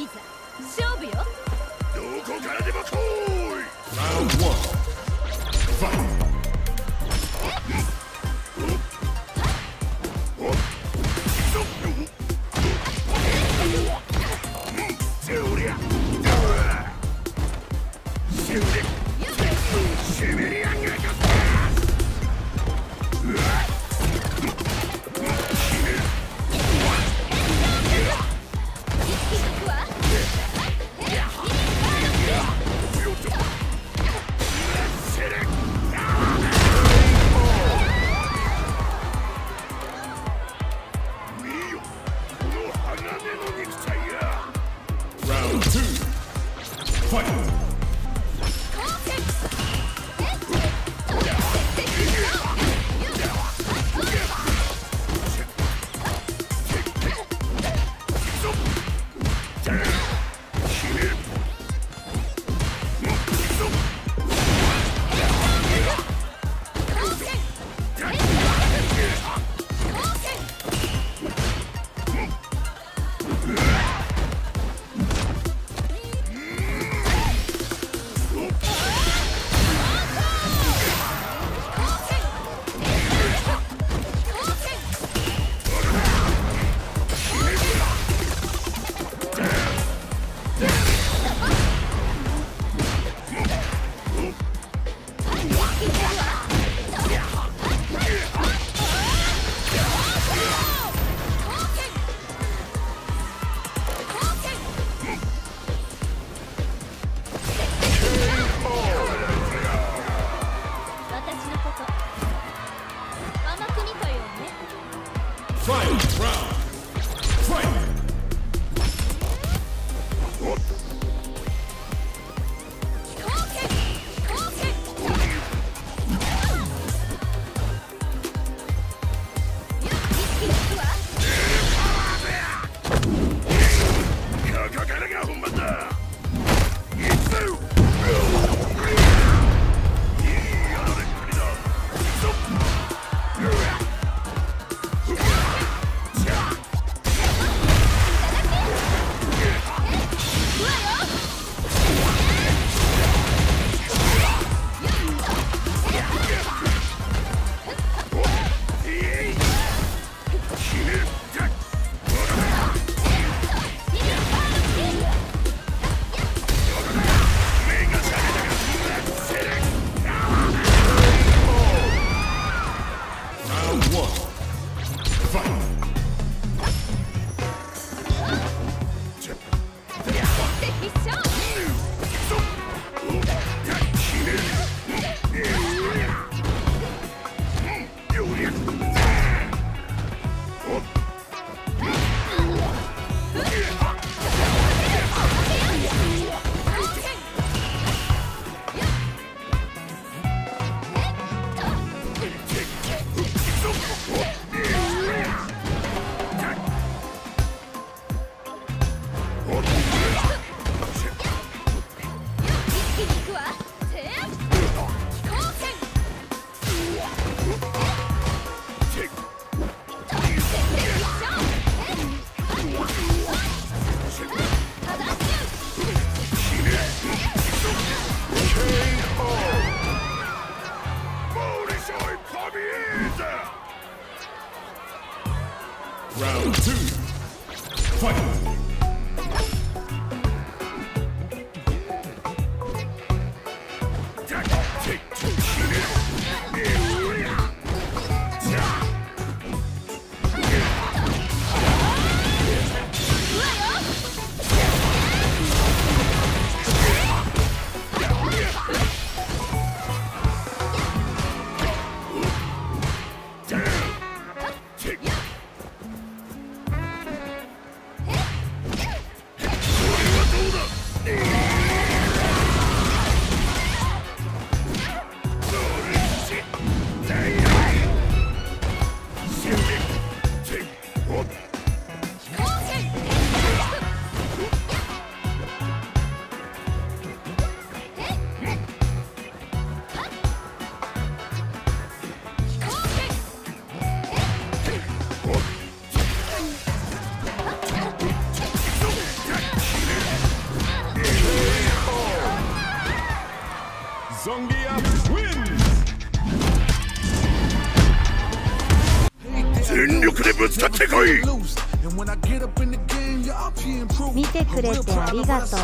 いざ勝負よ。どこからでも来い。Songia wins! 全力でぶつかってこい！ 見てくれてありがとう。